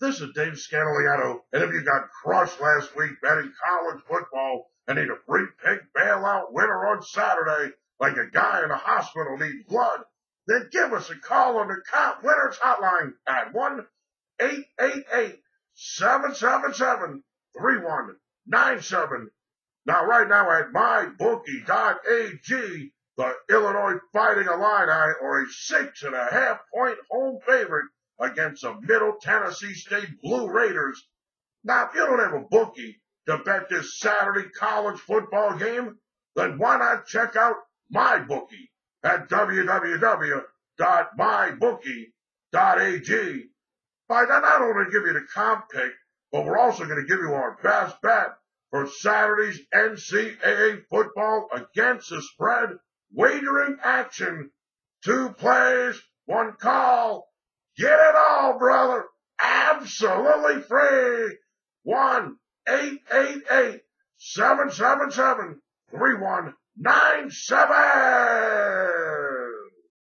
This is Dave Scandaliato, and if you got crushed last week betting college football and need a free pick bailout winner on Saturday, like a guy in a hospital needs blood, then give us a call on the Cop Winners Hotline at 1-888-777-3197. Now, right now at mybookie.ag, the Illinois Fighting Illini are a 6.5-point home favorite against the Middle Tennessee State Blue Raiders. Now, if you don't have a bookie to bet this Saturday college football game, then why not check out MyBookie at www.mybookie.ag. By then, not only give you the comp pick, but we're also going to give you our best bet for Saturday's NCAA football against the spread, wagering action, 2 plays, 1 call. Get it all, brother. Absolutely free. 1-888-777-3197.